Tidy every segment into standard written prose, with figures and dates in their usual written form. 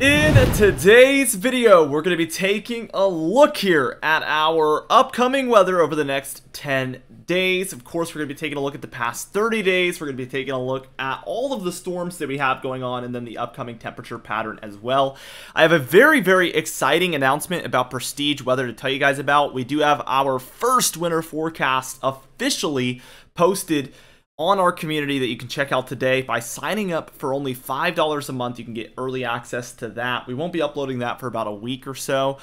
In today's video, we're going to be taking a look here at our upcoming weather over the next 10 days. Of course, we're going to be taking a look at the past 30 days. We're going to be taking a look at all of the storms that we have going on and then the upcoming temperature pattern as well. I have a very, very exciting announcement about Prestige Weather to tell you guys about. We do have our first winter forecast officially posted on our community that you can check out today. By signing up for only $5 a month, you can get early access to that. We won't be uploading that for about a week or so,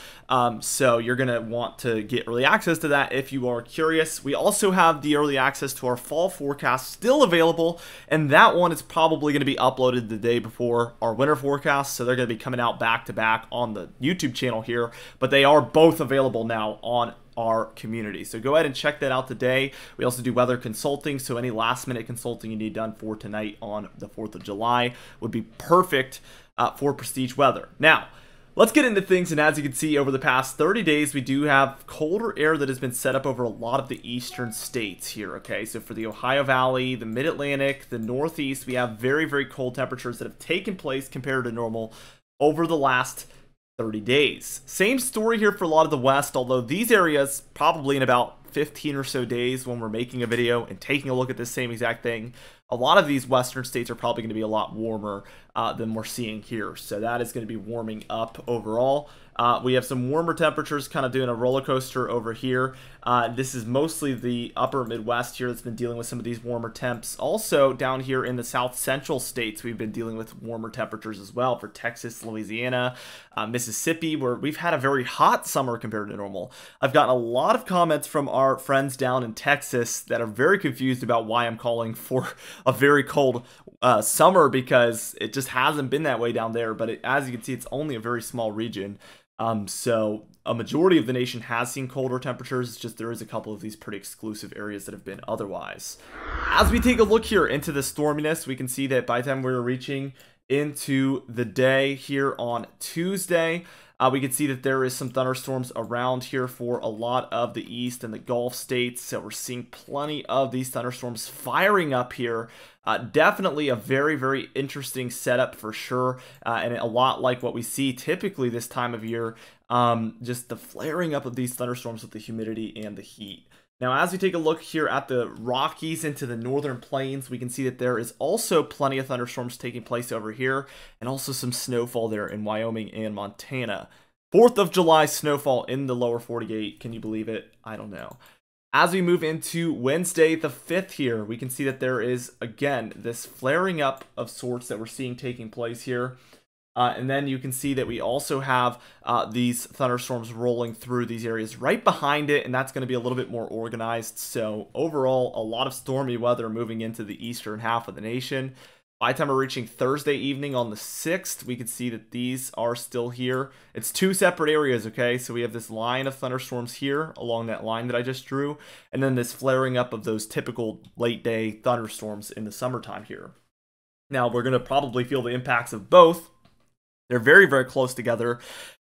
so you're gonna want to get early access to that if you are curious. We also have the early access to our fall forecast still available, and that one is probably gonna be uploaded the day before our winter forecast, so they're gonna be coming out back to back on the YouTube channel here, but they are both available now on our community. So go ahead and check that out today. We also do weather consulting, so any last minute consulting you need done for tonight on the 4th of July would be perfect for Prestige Weather. Now, let's get into things, and as you can see, over the past 30 days, we do have colder air that has been set up over a lot of the eastern states here, okay? So for the Ohio Valley, the Mid-Atlantic, the Northeast, we have very, very cold temperatures that have taken place compared to normal over the last 30 days. Same story here for a lot of the West, although these areas probably in about 15 or so days when we're making a video and taking a look at this same exact thing, a lot of these Western states are probably going to be a lot warmer than we're seeing here. So that is going to be warming up overall. We have some warmer temperatures kind of doing a roller coaster over here. This is mostly the upper Midwest here that's been dealing with some of these warmer temps. Also down here in the south central states, we've been dealing with warmer temperatures as well for Texas, Louisiana, Mississippi, where we've had a very hot summer compared to normal. I've gotten a lot of comments from our friends down in Texas that are very confused about why I'm calling for a very cold summer, because it just hasn't been that way down there. But as you can see, it's only a very small region. So a majority of the nation has seen colder temperatures. It's just there is a couple of these pretty exclusive areas that have been otherwise. As we take a look here into the storminess, we can see that by the time we're reaching into the day here on Tuesday, we can see that there is some thunderstorms around here for a lot of the east and the Gulf states. So we're seeing plenty of these thunderstorms firing up here. Definitely a very, very interesting setup for sure. And a lot like what we see typically this time of year, just the flaring up of these thunderstorms with the humidity and the heat. Now, as we take a look here at the Rockies into the northern plains, we can see that there is also plenty of thunderstorms taking place over here, and also some snowfall there in Wyoming and Montana. 4th of July snowfall in the lower 48. Can you believe it? I don't know. As we move into Wednesday the 5th here, we can see that there is, again, this flaring up of sorts that we're seeing taking place here. And then you can see that we also have these thunderstorms rolling through these areas right behind it, and that's going to be a little bit more organized. So overall, a lot of stormy weather moving into the eastern half of the nation. By the time we're reaching Thursday evening on the 6th, we can see that these are still here. It's two separate areas, okay? So we have this line of thunderstorms here along that line that I just drew, and then this flaring up of those typical late day thunderstorms in the summertime here. Now, we're going to probably feel the impacts of both. They're very, very close together,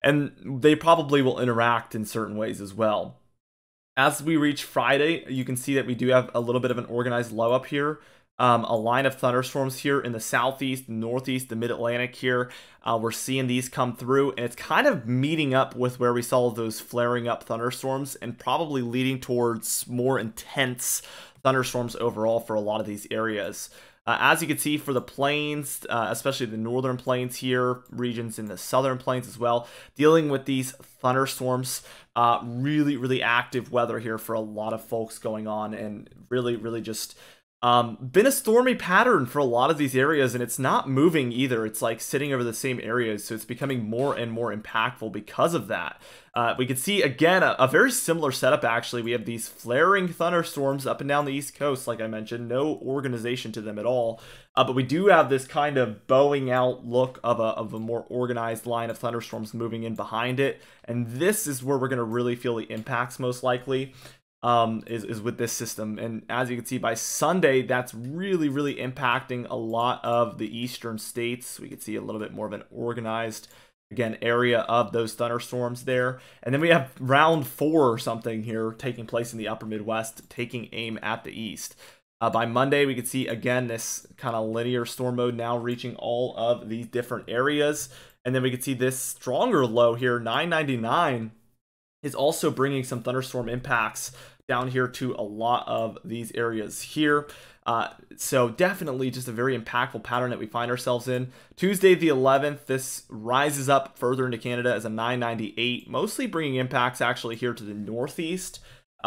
and they probably will interact in certain ways as well. As we reach Friday, you can see that we do have a little bit of an organized low up here. A line of thunderstorms here in the southeast, northeast, the mid-Atlantic here. We're seeing these come through, and it's kind of meeting up with where we saw those flaring up thunderstorms and probably leading towards more intense thunderstorms overall for a lot of these areas. As you can see for the plains, especially the northern plains here, regions in the southern plains as well, dealing with these thunderstorms, really, really active weather here for a lot of folks going on, and really, really just been a stormy pattern for a lot of these areas, and it's not moving either. It's like sitting over the same areas, so it's becoming more and more impactful because of that. We can see, again, a very similar setup, actually. We have these flaring thunderstorms up and down the East Coast, like I mentioned. No organization to them at all. But we do have this kind of bowing out look of a more organized line of thunderstorms moving in behind it, and this is where we're going to really feel the impacts most likely. Is with this system, and as you can see by Sunday, that's really, really impacting a lot of the eastern states. We can see a little bit more of an organized, again, area of those thunderstorms there, and then we have round 4 or something here taking place in the upper Midwest, taking aim at the east. By Monday, we can see again this kind of linear storm mode now reaching all of these different areas, And then we could see this stronger low here, 999, is also bringing some thunderstorm impacts down here to a lot of these areas here. So definitely just a very impactful pattern that we find ourselves in. Tuesday the 11th, this rises up further into Canada as a 998, mostly bringing impacts actually here to the northeast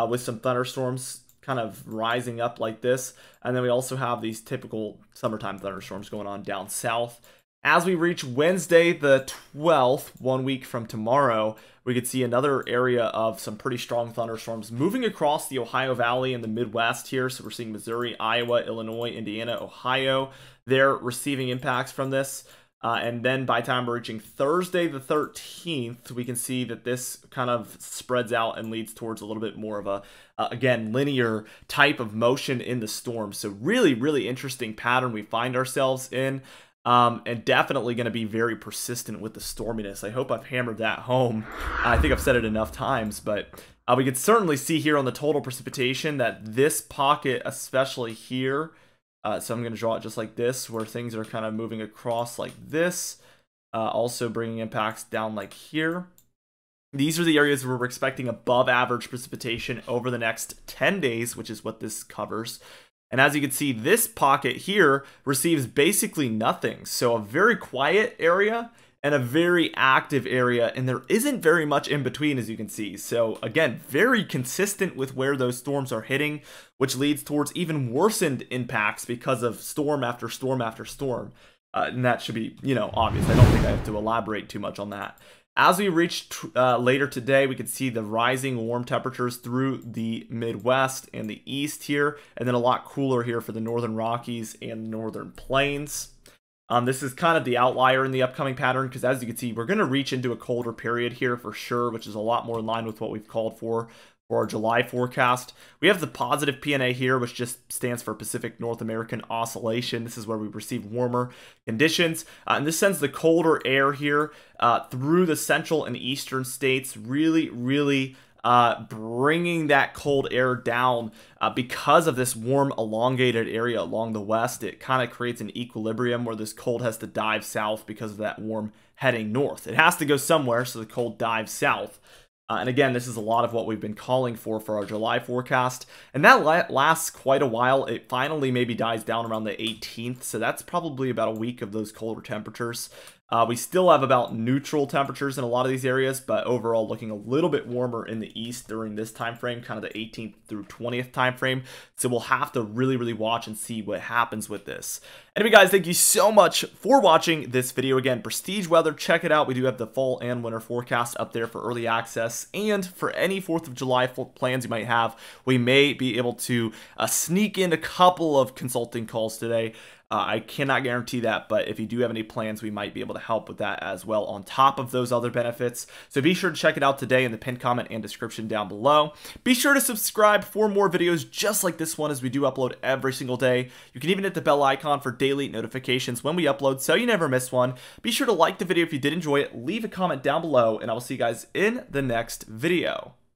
with some thunderstorms kind of rising up like this. And then we also have these typical summertime thunderstorms going on down south. As we reach Wednesday the 12th, 1 week from tomorrow, we could see another area of some pretty strong thunderstorms moving across the Ohio Valley and the Midwest here. So we're seeing Missouri, Iowa, Illinois, Indiana, Ohio. They're receiving impacts from this. And then by the time we're reaching Thursday the 13th, we can see that this kind of spreads out and leads towards a little bit more of a, again, linear type of motion in the storm. So really, really interesting pattern we find ourselves in. And definitely going to be very persistent with the storminess. I hope I've hammered that home. I think I've said it enough times, but we could certainly see here on the total precipitation that this pocket, especially here, so I'm going to draw it just like this, where things are kind of moving across like this, also bringing impacts down like here. These are the areas where we're expecting above average precipitation over the next 10 days, which is what this covers. And as you can see, this pocket here receives basically nothing. So a very quiet area and a very active area. And there isn't very much in between, as you can see. So again, very consistent with where those storms are hitting, which leads towards even worsened impacts because of storm after storm after storm. And that should be, you know, obvious. I don't think I have to elaborate too much on that. As we reach later today, we can see the rising warm temperatures through the Midwest and the East here, and then a lot cooler here for the Northern Rockies and Northern Plains. This is kind of the outlier in the upcoming pattern because, as you can see, we're going to reach into a colder period here for sure, which is a lot more in line with what we've called for our July forecast. We have the positive PNA here, which just stands for Pacific North American Oscillation. This is where we receive warmer conditions. And this sends the colder air here through the central and eastern states, really, really bringing that cold air down because of this warm, elongated area along the west. It kind of creates an equilibrium where this cold has to dive south because of that warm heading north. It has to go somewhere, so the cold dives south. And again, this is a lot of what we've been calling for our July forecast. And that lasts quite a while. It finally maybe dies down around the 18th. So that's probably about a week of those colder temperatures. We still have about neutral temperatures in a lot of these areas, but overall looking a little bit warmer in the east during this time frame, kind of the 18th through 20th time frame. So we'll have to really, really watch and see what happens with this. Anyway, guys, thank you so much for watching this video. Again, Prestige Weather, check it out. We do have the fall and winter forecast up there for early access, and for any 4th of July plans you might have, we may be able to sneak in a couple of consulting calls today. I cannot guarantee that, but if you do have any plans, we might be able to help with that as well on top of those other benefits. So be sure to check it out today in the pinned comment and description down below. Be sure to subscribe for more videos just like this one, as we do upload every single day. You can even hit the bell icon for daily notifications when we upload so you never miss one. Be sure to like the video if you did enjoy it, leave a comment down below, and I will see you guys in the next video.